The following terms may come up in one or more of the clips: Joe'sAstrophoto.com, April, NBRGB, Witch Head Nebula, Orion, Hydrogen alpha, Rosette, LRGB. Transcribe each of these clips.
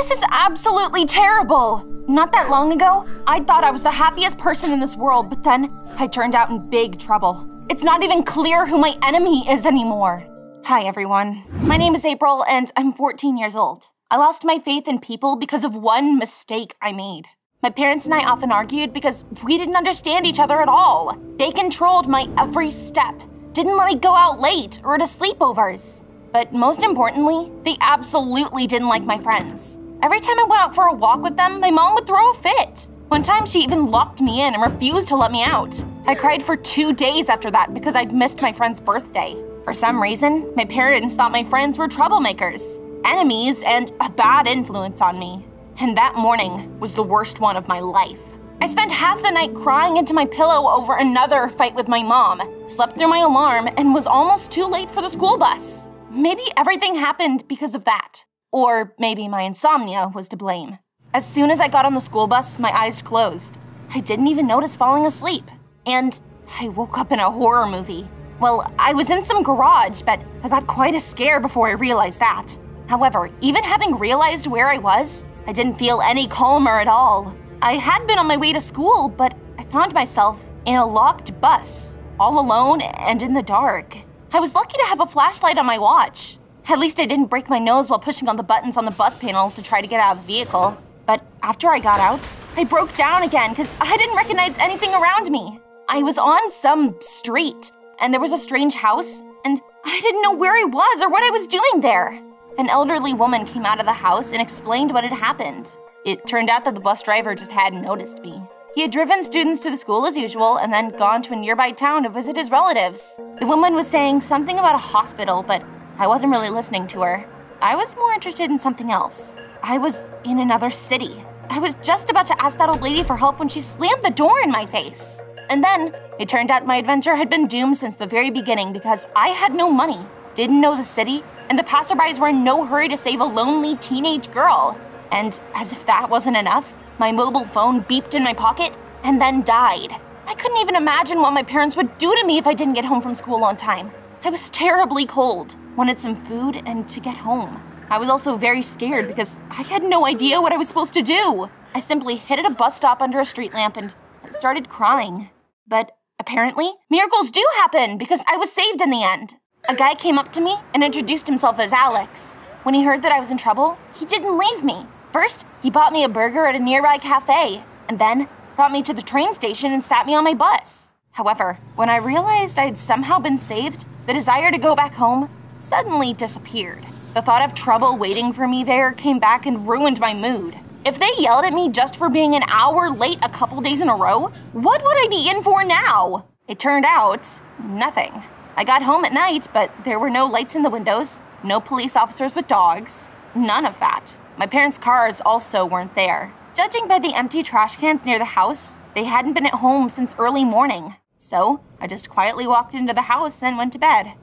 This is absolutely terrible. Not that long ago, I thought I was the happiest person in this world, but then I turned out in big trouble. It's not even clear who my enemy is anymore. Hi, everyone. My name is April, and I'm 14 years old. I lost my faith in people because of one mistake I made. My parents and I often argued because we didn't understand each other at all. They controlled my every step, didn't let me go out late or to sleepovers. But most importantly, they absolutely didn't like my friends. Every time I went out for a walk with them, my mom would throw a fit. One time she even locked me in and refused to let me out. I cried for 2 days after that because I'd missed my friend's birthday. For some reason, my parents thought my friends were troublemakers, enemies, and a bad influence on me. And that morning was the worst one of my life. I spent half the night crying into my pillow over another fight with my mom, slept through my alarm, and was almost too late for the school bus. Maybe everything happened because of that. Or maybe my insomnia was to blame. As soon as I got on the school bus, my eyes closed. I didn't even notice falling asleep. And I woke up in a horror movie. Well, I was in some garage, but I got quite a scare before I realized that. However, even having realized where I was, I didn't feel any calmer at all. I had been on my way to school, but I found myself in a locked bus, all alone and in the dark. I was lucky to have a flashlight on my watch. At least I didn't break my nose while pushing on the buttons on the bus panel to try to get out of the vehicle. But after I got out, I broke down again because I didn't recognize anything around me. I was on some street, and there was a strange house, and I didn't know where I was or what I was doing there. An elderly woman came out of the house and explained what had happened. It turned out that the bus driver just hadn't noticed me. He had driven students to the school as usual and then gone to a nearby town to visit his relatives. The woman was saying something about a hospital, but I wasn't really listening to her. I was more interested in something else. I was in another city. I was just about to ask that old lady for help when she slammed the door in my face. And then it turned out my adventure had been doomed since the very beginning because I had no money, didn't know the city, and the passerbys were in no hurry to save a lonely teenage girl. And as if that wasn't enough, my mobile phone beeped in my pocket and then died. I couldn't even imagine what my parents would do to me if I didn't get home from school on time. I was terribly cold, wanted some food and to get home. I was also very scared because I had no idea what I was supposed to do. I simply hid at a bus stop under a street lamp and started crying. But apparently, miracles do happen because I was saved in the end. A guy came up to me and introduced himself as Alex. When he heard that I was in trouble, he didn't leave me. First, he bought me a burger at a nearby cafe, and then brought me to the train station and sat me on my bus. However, when I realized I had somehow been saved, the desire to go back home suddenly disappeared. The thought of trouble waiting for me there came back and ruined my mood. If they yelled at me just for being an hour late a couple days in a row, what would I be in for now? It turned out, nothing. I got home at night, but there were no lights in the windows, no police officers with dogs, none of that. My parents' cars also weren't there. Judging by the empty trash cans near the house, they hadn't been at home since early morning. So I just quietly walked into the house and went to bed.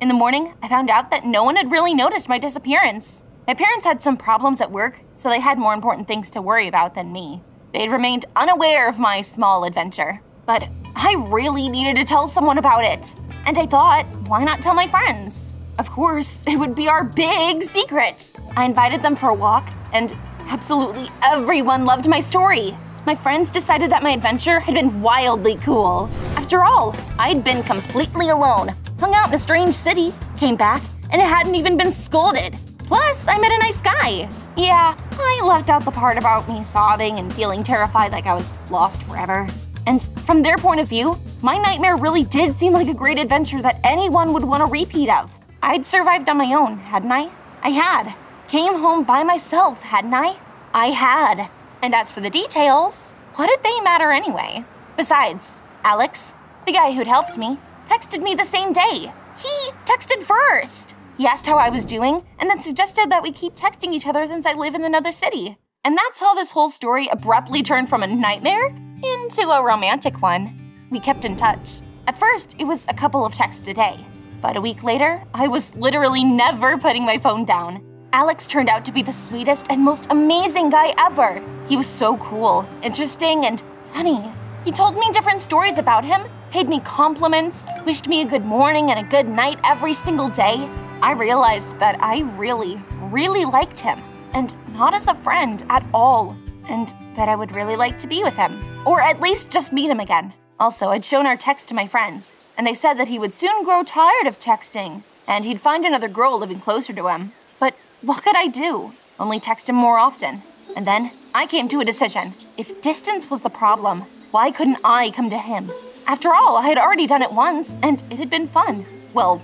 In the morning, I found out that no one had really noticed my disappearance. My parents had some problems at work, so they had more important things to worry about than me. They had remained unaware of my small adventure. But I really needed to tell someone about it. And I thought, why not tell my friends? Of course, it would be our big secret. I invited them for a walk, and absolutely everyone loved my story. My friends decided that my adventure had been wildly cool. After all, I'd been completely alone, hung out in a strange city, came back, and I hadn't even been scolded. Plus, I met a nice guy. Yeah, I left out the part about me sobbing and feeling terrified like I was lost forever. And from their point of view, my nightmare really did seem like a great adventure that anyone would want a repeat of. I'd survived on my own, hadn't I? I had. Came home by myself, hadn't I? I had. And as for the details, what did they matter anyway? Besides, Alex, the guy who'd helped me, texted me the same day. He texted first. He asked how I was doing and then suggested that we keep texting each other since I live in another city. And that's how this whole story abruptly turned from a nightmare into a romantic one. We kept in touch. At first, it was a couple of texts a day. But a week later, I was literally never putting my phone down. Alex turned out to be the sweetest and most amazing guy ever. He was so cool, interesting, and funny. He told me different stories about him, paid me compliments, wished me a good morning and a good night every single day. I realized that I really liked him. and not as a friend at all, and that I would really like to be with him, or at least just meet him again. Also, I'd shown our text to my friends, and they said that he would soon grow tired of texting, and he'd find another girl living closer to him. But what could I do? Only text him more often. And then I came to a decision. If distance was the problem, why couldn't I come to him? After all, I had already done it once, and it had been fun. Well,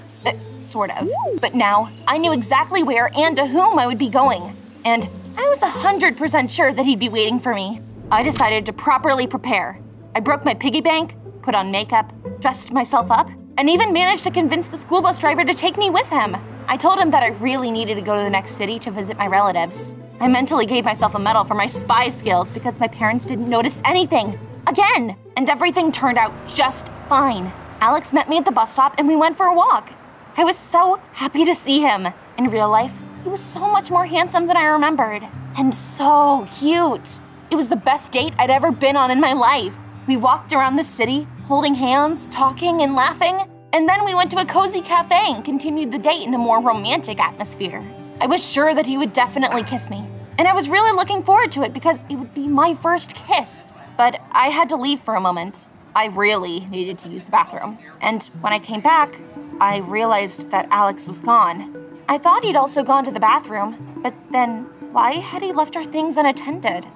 sort of. But now, I knew exactly where and to whom I would be going, and I was 100% sure that he'd be waiting for me. I decided to properly prepare. I broke my piggy bank, put on makeup, dressed myself up, and even managed to convince the school bus driver to take me with him. I told him that I really needed to go to the next city to visit my relatives. I mentally gave myself a medal for my spy skills because my parents didn't notice anything. Again! And everything turned out just fine. Alex met me at the bus stop and we went for a walk. I was so happy to see him. In real life, he was so much more handsome than I remembered. And so cute. It was the best date I'd ever been on in my life. We walked around the city, holding hands, talking, and laughing. And then we went to a cozy cafe and continued the date in a more romantic atmosphere. I was sure that he would definitely kiss me. And I was really looking forward to it because it would be my first kiss. But I had to leave for a moment. I really needed to use the bathroom. And when I came back, I realized that Alex was gone. I thought he'd also gone to the bathroom, but then why had he left our things unattended?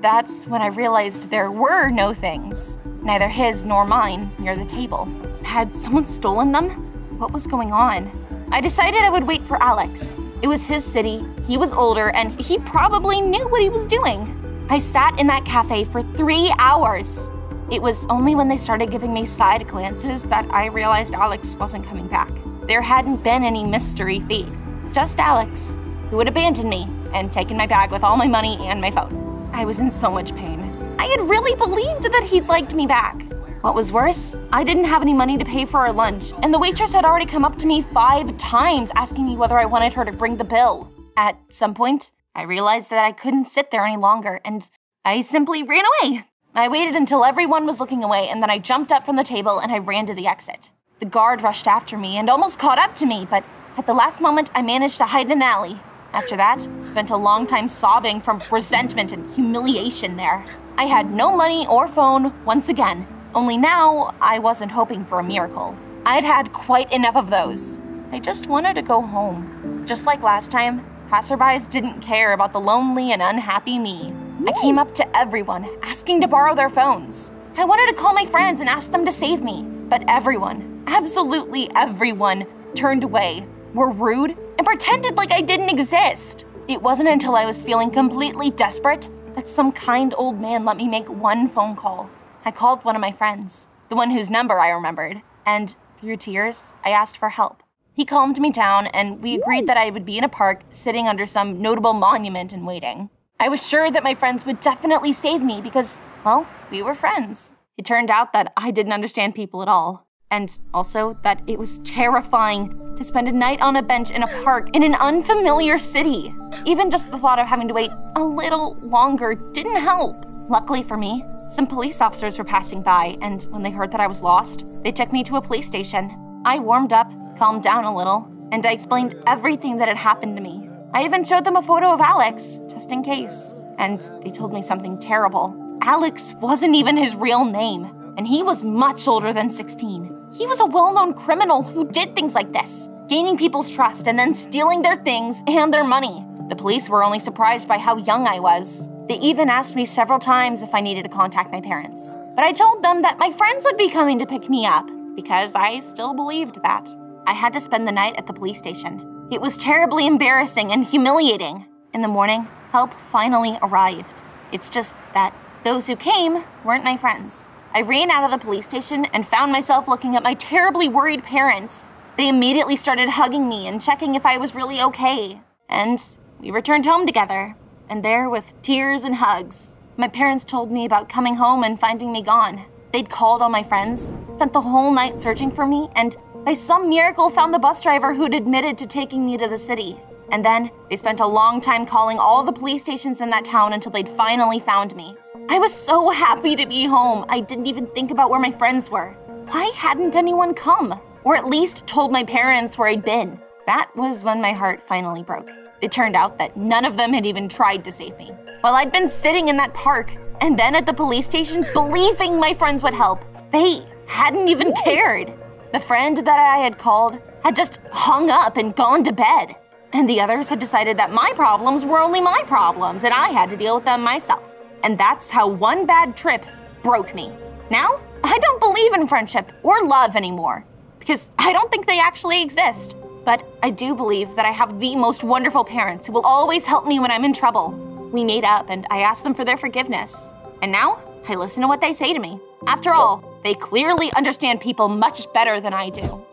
That's when I realized there were no things, neither his nor mine, near the table. Had someone stolen them? What was going on? I decided I would wait for Alex. It was his city, he was older, and he probably knew what he was doing. I sat in that cafe for 3 hours. It was only when they started giving me side glances that I realized Alex wasn't coming back. There hadn't been any mystery thief, just Alex, who had abandoned me and taken my bag with all my money and my phone. I was in so much pain. I had really believed that he'd liked me back. What was worse, I didn't have any money to pay for our lunch, and the waitress had already come up to me 5 times asking me whether I wanted her to bring the bill. At some point, I realized that I couldn't sit there any longer, and I simply ran away. I waited until everyone was looking away, and then I jumped up from the table and I ran to the exit. The guard rushed after me and almost caught up to me, but at the last moment, I managed to hide in an alley. After that, I spent a long time sobbing from resentment and humiliation there. I had no money or phone once again, only now I wasn't hoping for a miracle. I'd had quite enough of those. I just wanted to go home. Just like last time, passerbys didn't care about the lonely and unhappy me. I came up to everyone, asking to borrow their phones. I wanted to call my friends and ask them to save me, but everyone, absolutely everyone, turned away, were rude, and pretended like I didn't exist. It wasn't until I was feeling completely desperate that some kind old man let me make one phone call. I called one of my friends, the one whose number I remembered, and through tears, I asked for help. He calmed me down, and we agreed that I would be in a park, sitting under some notable monument and waiting. I was sure that my friends would definitely save me because, well, we were friends. It turned out that I didn't understand people at all, and also that it was terrifying to spend a night on a bench in a park in an unfamiliar city. Even just the thought of having to wait a little longer didn't help. Luckily for me, some police officers were passing by, and when they heard that I was lost, they took me to a police station. I warmed up, calmed down a little, and I explained everything that had happened to me. I even showed them a photo of Alex, just in case, and they told me something terrible. Alex wasn't even his real name, and he was much older than 16. He was a well-known criminal who did things like this, gaining people's trust and then stealing their things and their money. The police were only surprised by how young I was. They even asked me several times if I needed to contact my parents, but I told them that my friends would be coming to pick me up, because I still believed that. I had to spend the night at the police station. It was terribly embarrassing and humiliating. In the morning, help finally arrived. It's just that those who came weren't my friends. I ran out of the police station and found myself looking at my terribly worried parents. They immediately started hugging me and checking if I was really okay. And we returned home together, and there with tears and hugs. My parents told me about coming home and finding me gone. They'd called all my friends, spent the whole night searching for me, and by some miracle, found the bus driver who'd admitted to taking me to the city. And then, they spent a long time calling all the police stations in that town until they'd finally found me. I was so happy to be home, I didn't even think about where my friends were. Why hadn't anyone come? Or at least told my parents where I'd been? That was when my heart finally broke. It turned out that none of them had even tried to save me. While I'd been sitting in that park and then at the police station believing my friends would help, they hadn't even cared. The friend that I had called had just hung up and gone to bed. And the others had decided that my problems were only my problems and I had to deal with them myself. And that's how one bad trip broke me. Now, I don't believe in friendship or love anymore because I don't think they actually exist. But I do believe that I have the most wonderful parents who will always help me when I'm in trouble. We made up and I asked them for their forgiveness. And now I listen to what they say to me. After all, they clearly understand people much better than I do.